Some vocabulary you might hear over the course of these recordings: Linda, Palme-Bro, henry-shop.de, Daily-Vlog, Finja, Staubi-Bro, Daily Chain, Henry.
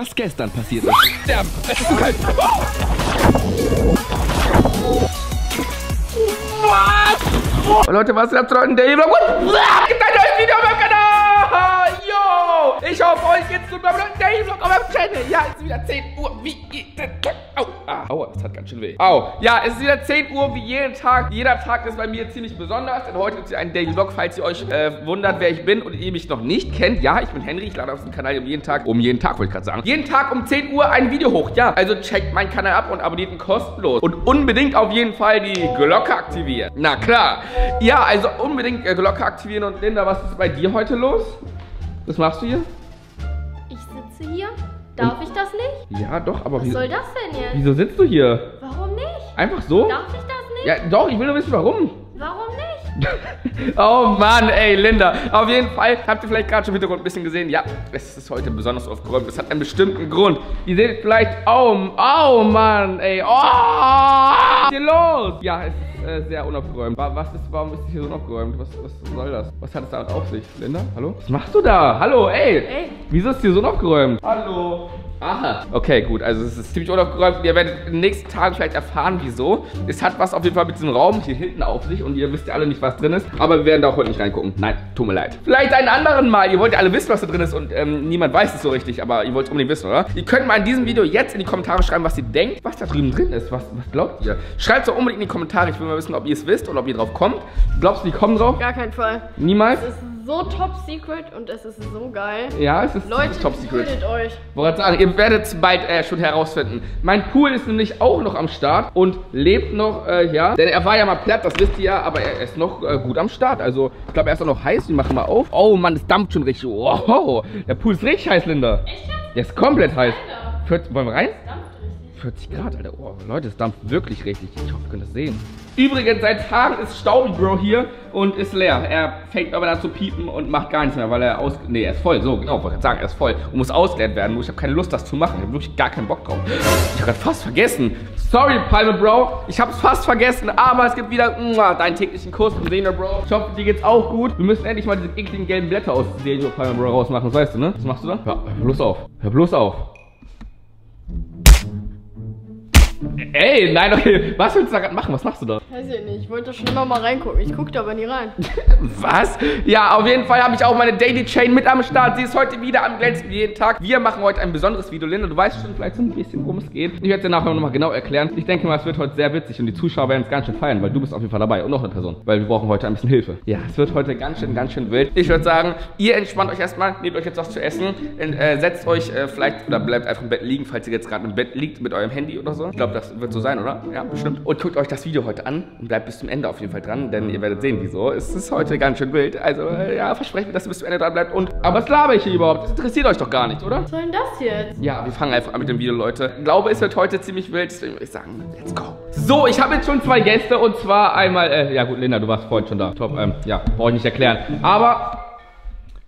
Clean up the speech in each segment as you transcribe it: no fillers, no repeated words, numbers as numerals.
was gestern passiert ist. Sterben! Was? Oh, Leute, was ist das? Ein Daily-Vlog. Gibt ein neues Video auf meinem Kanal! Yo! Ich hoffe, euch geht's gut beim Daily-Vlog auf meinem Channel. Ja, es ist wieder 10 Uhr. Wie geht das? Au! Ah, aua, das hat ganz schön weh. Au! Ja, es ist wieder 10 Uhr wie jeden Tag. Jeder Tag ist bei mir ziemlich besonders. Denn heute gibt es einen Daily-Vlog, falls ihr euch wundert, wer ich bin und ihr mich noch nicht kennt. Ja, ich bin Henry. Ich lade auf dem Kanal um jeden Tag, wollte ich gerade sagen. Jeden Tag um 10 Uhr ein Video hoch. Ja, also checkt meinen Kanal ab und abonniert ihn kostenlos. Und unbedingt auf jeden Fall die Glocke aktivieren. Na klar. Ja, also unbedingt Glocke aktivieren. Und Linda, was ist bei dir heute los? Was machst du hier? Ich sitze hier. Darf ich das nicht? Ja, doch, aber... Was soll das denn jetzt? Wieso sitzt du hier? Warum nicht? Einfach so? Darf ich das nicht? Ja, doch, ich will nur wissen, warum. Warum nicht? Oh Mann, ey, Linda. Auf jeden Fall habt ihr vielleicht gerade schon im Hintergrund ein bisschen gesehen. Ja, es ist heute besonders aufgeräumt. Es hat einen bestimmten Grund. Ihr seht vielleicht... Oh Mann, ey. Oh, was ist hier los? Ja, es ist sehr unaufgeräumt. Warum ist es hier so unaufgeräumt? Was soll das? Was hat es damit auf sich? Linda, hallo? Was machst du da? Hallo, ey. Ey. Wieso ist hier so unaufgeräumt? Hallo. Aha. Okay, gut. Also es ist ziemlich unaufgeräumt. Ihr werdet in den nächsten Tagen vielleicht erfahren, wieso. Es hat was auf jeden Fall mit diesem Raum hier hinten auf sich und ihr wisst ja alle nicht, was drin ist. Aber wir werden da auch heute nicht reingucken. Nein, tut mir leid. Vielleicht einen anderen Mal. Ihr wollt ja alle wissen, was da drin ist und niemand weiß es so richtig, aber ihr wollt es unbedingt wissen, oder? Ihr könnt mal in diesem Video jetzt in die Kommentare schreiben, was ihr denkt, was da drüben drin ist. Was glaubt ihr? Schreibt es doch unbedingt in die Kommentare. Ich will mal wissen, ob ihr es wisst oder ob ihr drauf kommt. Glaubst du, die kommen drauf? Gar keinen Fall. Niemals? Es ist so top secret und es ist so geil. Ja, es ist top secret. Leute, euch. Wollte sagen, ihr werdet es bald schon herausfinden. Mein Pool ist nämlich auch noch am Start und lebt noch, ja. Denn er war ja mal platt, das wisst ihr ja, aber er ist noch gut am Start. Also, ich glaube, er ist auch noch heiß. Wir machen mal auf. Oh Mann, es dampft schon richtig. Wow, der Pool ist richtig heiß, Linda. Echt? Der ist komplett heiß. 40, wollen wir rein? 40 Grad, Alter. Oh, Leute, es dampft wirklich richtig. Ich hoffe, ihr könnt das sehen. Übrigens, seit Tagen ist Staubi-Bro hier und ist leer. Er fängt aber an zu piepen und macht gar nichts mehr, weil er er ist voll. So, genau, wollte ich sagen, er ist voll und muss ausgeleert werden. Ich habe keine Lust, das zu machen. Ich habe wirklich gar keinen Bock drauf. Ich habe fast vergessen. Sorry, Palme-Bro. Ich habe es fast vergessen, aber es gibt wieder deinen täglichen Kuss von Senior, Bro. Ich hoffe, dir geht's auch gut. Wir müssen endlich mal diese ekligen gelben Blätter aus Senior Palme-Bro rausmachen. Das weißt du, ne? Was machst du da? Ja, hör bloß auf. Hör bloß auf. Ey, nein, okay. Was willst du da gerade machen? Was machst du da? Weiß ich nicht. Ich wollte schon immer mal reingucken. Ich gucke da aber nie rein. Was? Ja, auf jeden Fall habe ich auch meine Daily Chain mit am Start. Sie ist heute wieder am glänzen wie jeden Tag. Wir machen heute ein besonderes Video. Linda, du weißt schon vielleicht so ein bisschen, worum es geht. Ich werde es dir nachher nochmal genau erklären. Ich denke mal, es wird heute sehr witzig und die Zuschauer werden es ganz schön feiern, weil du bist auf jeden Fall dabei und noch eine Person. Weil wir brauchen heute ein bisschen Hilfe. Ja, es wird heute ganz schön wild. Ich würde sagen, ihr entspannt euch erstmal, nehmt euch jetzt was zu essen, setzt euch vielleicht oder bleibt einfach im Bett liegen, falls ihr jetzt gerade im Bett liegt mit eurem Handy oder so. Ich glaube, das wird so sein, oder? Ja, bestimmt. Und guckt euch das Video heute an und bleibt bis zum Ende auf jeden Fall dran, denn ihr werdet sehen, wieso. Es ist heute ganz schön wild. Also, ja, versprecht mir, dass ihr bis zum Ende dran bleibt. Und, aber was laber ich hier überhaupt? Das interessiert euch doch gar nicht, oder? Was soll denn das jetzt? Ja, wir fangen einfach an mit dem Video, Leute. Ich glaube, es wird heute ziemlich wild, deswegen würde ich sagen, let's go. So, ich habe jetzt schon zwei Gäste und zwar einmal, ja gut, Linda, du warst vorhin schon da. Top, ja, brauche ich nicht erklären. Aber...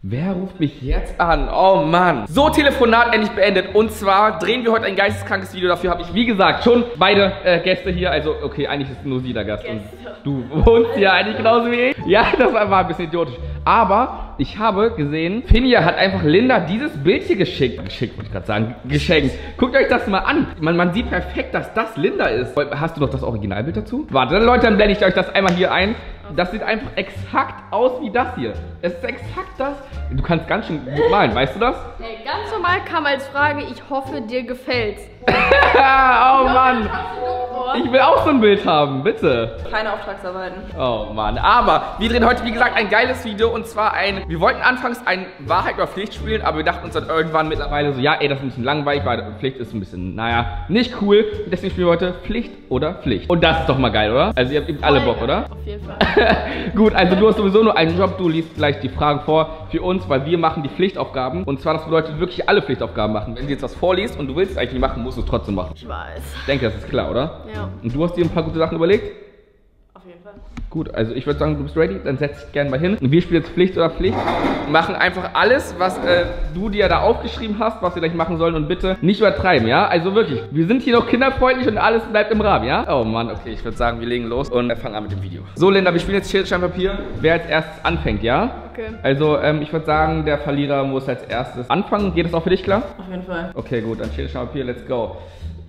Wer ruft mich jetzt an? Oh Mann. So, Telefonat endlich beendet. Und zwar drehen wir heute ein geisteskrankes Video. Dafür habe ich, wie gesagt, schon beide Gäste hier. Also, okay, eigentlich ist nur sie der Gast. Und du wohnst ja eigentlich genauso wie ich. Ja, das war ein bisschen idiotisch. Aber ich habe gesehen, Finja hat einfach Linda dieses Bild hier geschickt. Geschickt, wollte ich gerade sagen. Geschenkt. Guckt euch das mal an. Man sieht perfekt, dass das Linda ist. Hast du noch das Originalbild dazu? Warte, dann, Leute, dann blende ich euch das einmal hier ein. Das sieht einfach exakt aus wie das hier. Es ist exakt das. Du kannst ganz schön gut malen, weißt du das? Hey, ganz normal kam als Frage, ich hoffe, dir gefällt's. Oh Mann. Ich will auch so ein Bild haben, bitte. Keine Auftragsarbeiten. Oh Mann, aber wir drehen heute, wie gesagt, ein geiles Video und zwar wir wollten anfangs ein Wahrheit oder Pflicht spielen, aber wir dachten uns dann irgendwann mittlerweile so, ja ey, das ist ein bisschen langweilig, weil Pflicht ist ein bisschen, naja, nicht cool. Deswegen spielen wir heute Pflicht oder Pflicht. Und das ist doch mal geil, oder? Also ihr habt eben alle Bock, oder? Auf jeden Fall. Gut, also du hast sowieso nur einen Job, du liest gleich die Fragen vor für uns, weil wir machen die Pflichtaufgaben und zwar, das bedeutet wirklich alle Pflichtaufgaben machen. Wenn du jetzt was vorliest und du willst es eigentlich nicht machen, musst du es trotzdem machen. Ich weiß. Ich denke, das ist klar, oder? Ja. Und du hast dir ein paar gute Sachen überlegt? Auf jeden Fall. Gut, also ich würde sagen, du bist ready, dann setz dich gerne mal hin. Und wir spielen jetzt Pflicht oder Pflicht. Machen einfach alles, was du dir da aufgeschrieben hast, was wir gleich machen sollen. Und bitte nicht übertreiben, ja? Also wirklich, wir sind hier noch kinderfreundlich und alles bleibt im Rahmen, ja? Oh Mann, okay, ich würde sagen, wir legen los und fangen an mit dem Video. So, Linda, wir spielen jetzt Schild, Stein, Papier. Wer als erstes anfängt, ja? Okay. Also ich würde sagen, der Verlierer muss als erstes anfangen. Geht das auch für dich klar? Auf jeden Fall. Okay, gut, dann steht es schon mal hier. Let's go.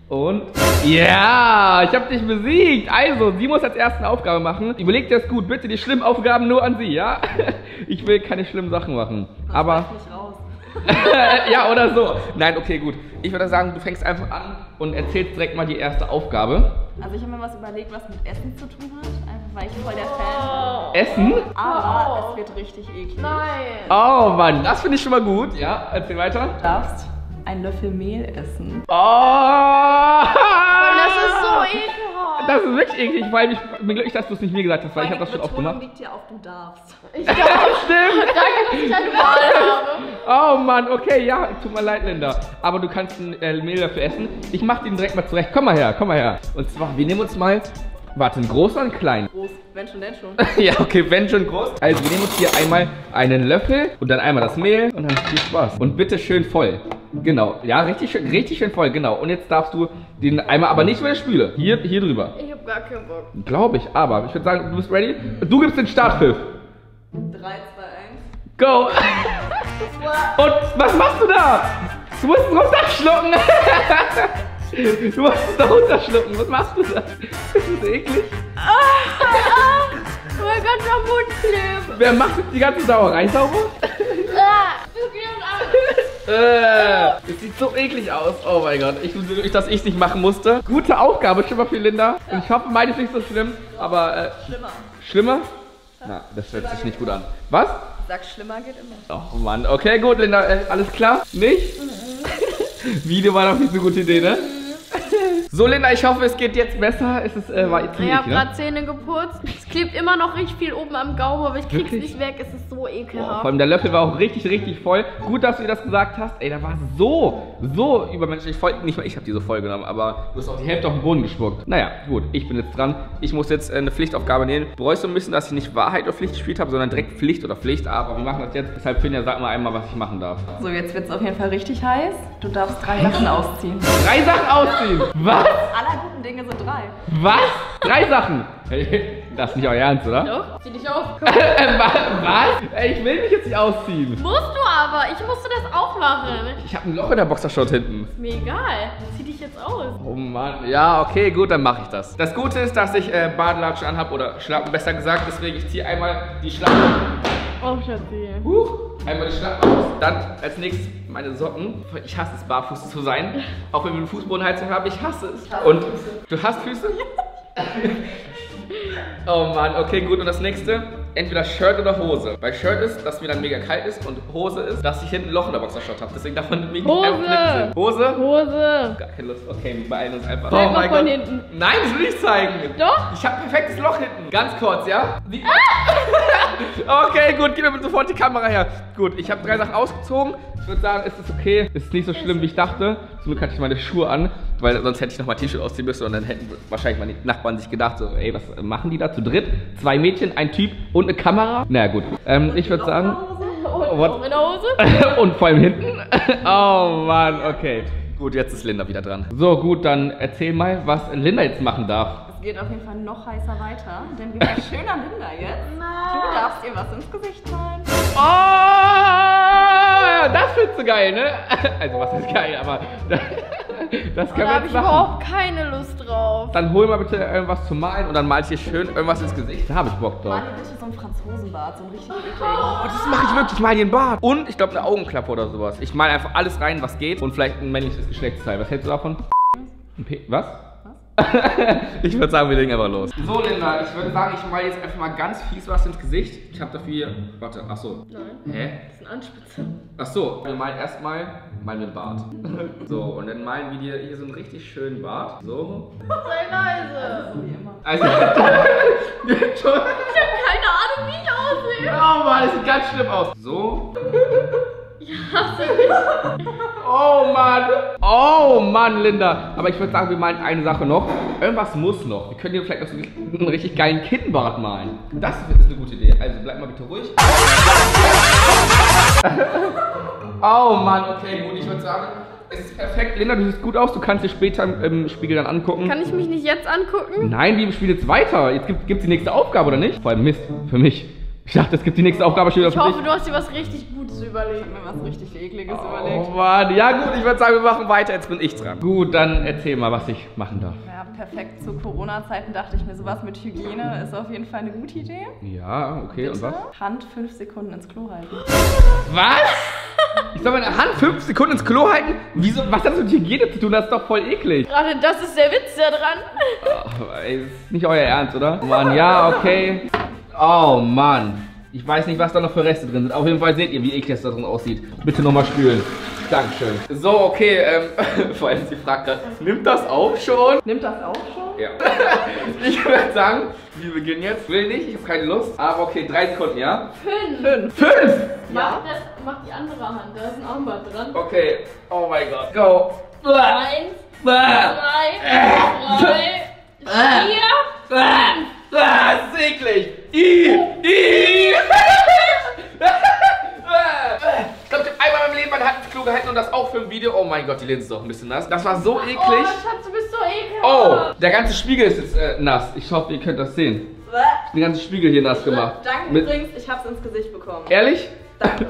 Und ja, yeah, ich habe dich besiegt. Also, sie muss als erste eine Aufgabe machen. Überleg dir das gut, bitte die schlimmen Aufgaben nur an sie, ja? Ich will keine schlimmen Sachen machen. Das aber nicht raus. Ja, oder so. Nein, okay, gut. Ich würde sagen, du fängst einfach an und erzählst direkt mal die erste Aufgabe. Also ich habe mir was überlegt, was mit Essen zu tun hat, einfach weil ich voll der Fan bin. Essen? Aber es wird richtig eklig. Nein. Oh Mann, das finde ich schon mal gut. Ja, erzähl weiter. Du darfst einen Löffel Mehl essen. Oh! Das ist so ekelhaft. Das ist wirklich eklig, weil ich bin glücklich, dass du es nicht mir gesagt hast, weil ich habe das schon oft gemacht. Die liegt ja auf, du darfst. Ich darf. Stimmt. Danke, dass ich deine Wahl habe. Oh Mann, okay, ja, tut mir leid, Linda. Aber du kannst einen Mehl dafür essen. Ich mache den direkt mal zurecht. Komm mal her, komm mal her. Und zwar, wir nehmen uns mal... Warte, ein groß oder ein klein? Groß, wenn schon, denn schon. Ja, okay, wenn schon groß. Also wir nehmen uns hier einmal einen Löffel und dann einmal das Mehl und dann viel Spaß. Und bitte schön voll. Genau, ja, richtig schön voll, genau. Und jetzt darfst du den einmal, aber nicht über der Spüle. Hier drüber. Ich hab gar keinen Bock. Glaube ich, aber ich würde sagen, du bist ready? Du gibst den Startpfiff. 3, 2, 1. Go! Und was machst du da? Du musst es runterschlucken. Du musst es da runterschlucken. Was machst du da? Das ist eklig. Oh mein Gott, mein Mund klebt. Wer macht jetzt die ganze Sauerei sauber? Es sieht so eklig aus. Oh mein Gott, ich bin glücklich, dass ich es nicht machen musste. Gute Aufgabe, schon mal für Linda. Ja. Und ich hoffe, meine ist nicht so schlimm, aber... schlimmer. Schlimmer? Na, das hört sich nicht gut an. Was? Sag, schlimmer geht immer. Oh Mann, okay, gut, Linda, alles klar? Nicht? Video war doch nicht so gute Idee, ne? So, Linda, ich hoffe, es geht jetzt besser. Es ist, war jetzt eklig, ich habe gerade Zähne geputzt. Es klebt immer noch richtig viel oben am Gaumen, aber ich krieg's nicht weg. Es ist so ekelhaft. Oh, vor allem der Löffel war auch richtig voll. Gut, dass du dir das gesagt hast. Ey, da war so übermenschlich voll. Nicht mal ich habe die so voll genommen, aber du hast auch die Hälfte auf den Boden gespuckt. Naja, gut, ich bin jetzt dran. Ich muss jetzt eine Pflichtaufgabe nehmen. Bräuchst du ein bisschen, dass ich nicht Wahrheit oder Pflicht gespielt habe, sondern direkt Pflicht oder Pflicht. Aber wir machen das jetzt. Deshalb, Finja, sag mal einmal, was ich machen darf. So, jetzt wird's auf jeden Fall richtig heiß. Du darfst 3 Sachen ausziehen. 3 Sachen ausziehen? Was? Aller guten Dinge sind 3. Was? 3 Sachen? Hey, das ist nicht euer Ernst, oder? Doch, zieh dich aus. Was? Ey, ich will mich jetzt nicht ausziehen. Musst du aber. Ich musste das auch machen. Ich habe ein Loch in der Boxershort hinten. Ist mir egal. Zieh dich jetzt aus. Oh Mann. Ja, okay, gut, dann mache ich das. Das Gute ist, dass ich Badelatschen anhabe oder Schlappen, besser gesagt. Deswegen, ich ziehe einmal die Schlappen. Oh, Schatzi. Einmal die Schlappen aus. Dann als nächstes meine Socken. Ich hasse es, barfuß zu sein. Auch wenn wir eine Fußbodenheizung haben, ich hasse es. Und du hast Füße? Oh Mann, okay, gut. Und das nächste, entweder Shirt oder Hose. Bei Shirt ist, dass mir dann mega kalt ist und Hose ist, dass ich hinten ein Loch in der Boxershort habe. Deswegen darf man mich nicht einfach knipsen. Hose? Hose. Gar keine Lust. Okay, wir beeilen uns einfach. Oh mein Gott. Hinten. Nein, das will ich zeigen. Doch? Ich habe ein perfektes Loch hinten. Ganz kurz, ja? Okay, gut, gib mir sofort die Kamera her. Gut, ich habe 3 Sachen ausgezogen. Ich würde sagen, es ist okay. Es ist nicht so schlimm, wie ich dachte. Zum Glück hatte ich meine Schuhe an, weil sonst hätte ich noch mal T-Shirt ausziehen müssen und dann hätten wahrscheinlich meine Nachbarn sich gedacht, so, ey, was machen die da zu dritt? 2 Mädchen, ein Typ und eine Kamera. Na naja, gut, ich würde sagen... Und vor allem hinten? Oh Mann, okay. Gut, jetzt ist Linda wieder dran. So, gut, dann erzähl mal, was Linda jetzt machen darf. Geht auf jeden Fall noch heißer weiter, denn wir sind schöner Linda jetzt. Na. Du darfst ihr was ins Gesicht malen. Oh, das wird so geil, ne? Also was ist geil, aber das können wir jetzt machen. Da habe ich überhaupt keine Lust drauf. Dann hol mal bitte irgendwas zu malen und dann mal ich dir schön irgendwas ins Gesicht. Da habe ich Bock drauf. Mal dir bitte so einen Franzosenbart, so einen richtig ekligen. Oh, das mache ich wirklich, ich mal den Bart. Und ich glaube eine Augenklappe oder sowas. Ich male einfach alles rein, was geht und vielleicht ein männliches Geschlechtsteil. Was hältst du davon? Was? Ich würde sagen, wir legen einfach los. So, Linda, ich würde sagen, ich male jetzt einfach mal ganz fies was ins Gesicht. Ich habe dafür... Warte, achso. Nein. Hä? Das ist ein Anspitzer. Achso, wir malen erstmal meinen Bart. So, und dann malen wir dir hier so einen richtig schönen Bart. So. Sei leise. Also, ich habe keine Ahnung, wie ich aussehe. Oh Mann, das sieht ganz schlimm aus. So. Ich hasse dich. Oh Mann. Oh Mann, Linda. Aber ich würde sagen, wir malen eine Sache noch. Irgendwas muss noch. Wir können dir vielleicht noch so einen richtig geilen Kinnbart malen. Das ist eine gute Idee. Also bleib mal bitte ruhig. Oh Mann, okay, gut. Ich würde sagen, es ist perfekt. Linda, du siehst gut aus. Du kannst dir später im Spiegel dann angucken. Kann ich mich nicht jetzt angucken? Nein, wir spielen jetzt weiter. Jetzt gibt es die nächste Aufgabe, oder nicht? Vor allem Mist für mich. Ich dachte, es gibt die nächste Aufgabe schon wieder. Ich hoffe, du hast dir was richtig Gutes überlegt, wenn was richtig Ekliges überlegt. Oh Mann, ja gut, ich würde sagen, wir machen weiter, jetzt bin ich dran. Gut, dann erzähl mal, was ich machen darf. Ja, perfekt. Zu Corona-Zeiten dachte ich mir, sowas mit Hygiene ist auf jeden Fall eine gute Idee. Ja, okay, bitte? Und was? Hand 5 Sekunden ins Klo halten. Was? Ich soll meine Hand 5 Sekunden ins Klo halten? Wieso? Was hat das mit Hygiene zu tun? Das ist doch voll eklig. Gerade das ist der Witz da dran. Oh, ey, das ist nicht euer Ernst, oder? Mann, ja, okay. Oh Mann, ich weiß nicht, was da noch für Reste drin sind. Auf jeden Fall seht ihr, wie eklig das da drin aussieht. Bitte nochmal spülen. Dankeschön. So, okay, vor allem sie fragt gerade, nimmt das auf schon? Nimmt das auf schon? Ja. Ich würde sagen, wir beginnen jetzt. Will nicht, ich habe keine Lust. Aber okay, 3 Sekunden, ja? 5. 5? Ja. Mach die andere Hand, da ist ein Armband dran. Okay, oh mein Gott, go. 1, 2, 3, 4, 5. Ah, das ist eklig! Ich glaube, ich habe einmal in meinem Leben meine Hand ins Klo gehalten und das auch für ein Video. Oh mein Gott, die Linse ist doch ein bisschen nass. Das war so eklig. Oh, Schatz, du bist so eklig. Oh, der ganze Spiegel ist jetzt nass. Ich hoffe, ihr könnt das sehen. Den ganzen Spiegel hier nass gemacht. Danke übrigens, ich hab's ins Gesicht bekommen. Ehrlich? Danke.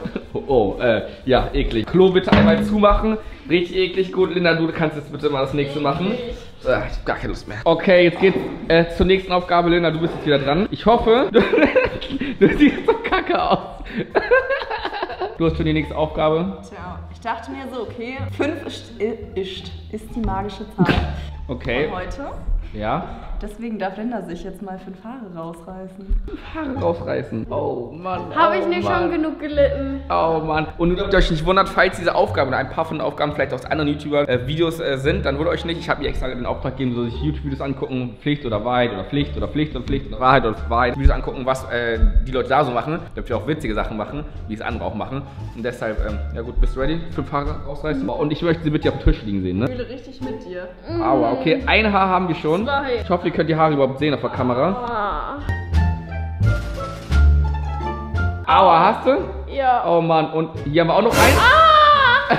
Ja, eklig. Klo bitte einmal zumachen. Richtig eklig. Gut, Linda, du kannst jetzt bitte mal das nächste machen. Ich hab gar keine Lust mehr. Okay, jetzt geht's zur nächsten Aufgabe. Linda, du bist jetzt wieder dran. Ich hoffe, du siehst so kacke aus. Du hast schon die nächste Aufgabe. Tja, ich dachte mir so, okay, 5 ist die magische Zahl. Okay. Von heute. Ja. Deswegen darf Linda sich jetzt mal 5 Haare rausreißen. 5 Haare rausreißen? Oh Mann. Habe ich nicht schon genug gelitten? Oh Mann. Und nur damit ihr euch nicht wundert, falls diese Aufgaben oder ein paar von den Aufgaben vielleicht aus anderen YouTuber-Videos sind, dann wundert euch nicht. Ich habe mir extra den Auftrag gegeben, so sich YouTube-Videos angucken, Pflicht oder Wahrheit oder Pflicht oder Pflicht und Pflicht oder Wahrheit oder Wahrheit. Videos angucken, was die Leute da so machen, damit wir auch witzige Sachen machen, wie es andere auch machen. Und deshalb, ja gut, bist du ready? 5 Haare rausreißen. Mhm. Und ich möchte sie bitte auf dem Tisch liegen sehen, ne? Ich fühle richtig mit dir. Mhm. Aua, okay. Ein Haar haben wir schon. 2. Ich hoffe, ihr könnt die Haare überhaupt sehen auf der Kamera. Ah. Aua, hast du? Ja. Oh Mann, und hier haben wir auch noch eins. Ah!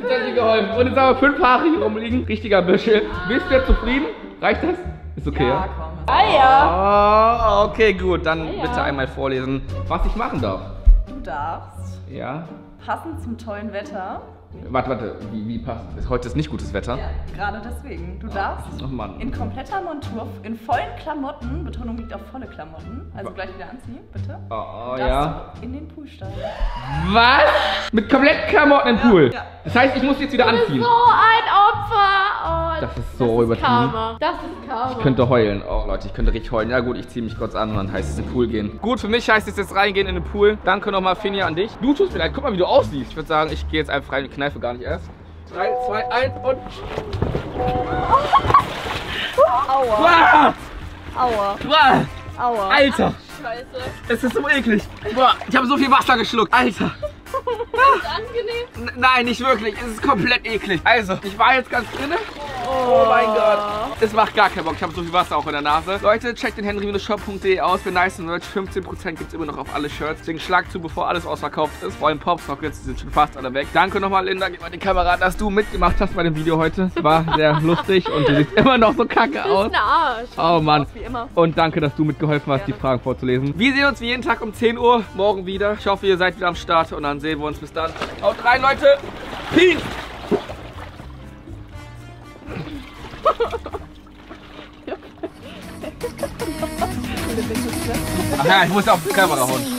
Jetzt hat sie geholfen. Und jetzt haben wir 5 Haare hier rumliegen. Richtiger Büschel. Bist du zufrieden? Reicht das? Ist okay, ja? Komm, ah ja. Okay, gut. Dann bitte einmal vorlesen, was ich machen darf. Du darfst. Ja. Passend zum tollen Wetter. Warte, wie passt? Heute ist nicht gutes Wetter. Ja, gerade deswegen. Du darfst in kompletter Montur, in vollen Klamotten, Betonung liegt auf volle Klamotten, also gleich wieder anziehen, bitte. Oh, ja. In den Pool steigen. Was? Mit kompletten Klamotten im Pool? Ja. Das heißt, ich muss jetzt wieder anziehen. So ein Opfer! Oh, das ist so übertrieben. Das ist Karma. Ich könnte heulen. Oh Leute, ich könnte richtig heulen. Ja gut, ich ziehe mich kurz an und dann heißt es in den Pool gehen. Gut, für mich heißt es jetzt reingehen in den Pool. Danke nochmal, Finja, an dich. Du tust mir leid. Guck mal, wie du aussiehst. Ich würde sagen, ich gehe jetzt einfach rein. Kneife gar nicht erst. 3, 2, 1 und... Aua! Aua! Aua! Alter! Ach, Scheiße! Es ist so eklig! Boah, ich habe so viel Wasser geschluckt! Alter! Ist das angenehm? Nein, nicht wirklich. Es ist komplett eklig. Also, ich war jetzt ganz drinne. Oh mein Gott. Es macht gar keinen Bock. Ich habe so viel Wasser auch in der Nase. Leute, checkt den henry-shop.de aus. Für nice Merch 15% gibt es immer noch auf alle Shirts. Deswegen schlag zu, bevor alles ausverkauft ist. Vor allem Popsockets, die sind schon fast alle weg. Danke nochmal, Linda. Gib mal die Kamera, dass du mitgemacht hast bei dem Video heute. Es war sehr lustig und du siehst immer noch so kacke aus. Oh Mann. Wie immer. Und danke, dass du mitgeholfen hast, die Fragen vorzulesen. Wir sehen uns wie jeden Tag um 10 Uhr morgen wieder. Ich hoffe, ihr seid wieder am Start und dann sehen wir uns. Bis dann. Haut rein, Leute. Peace. Ach ja, ich muss auf die Kamera hauen.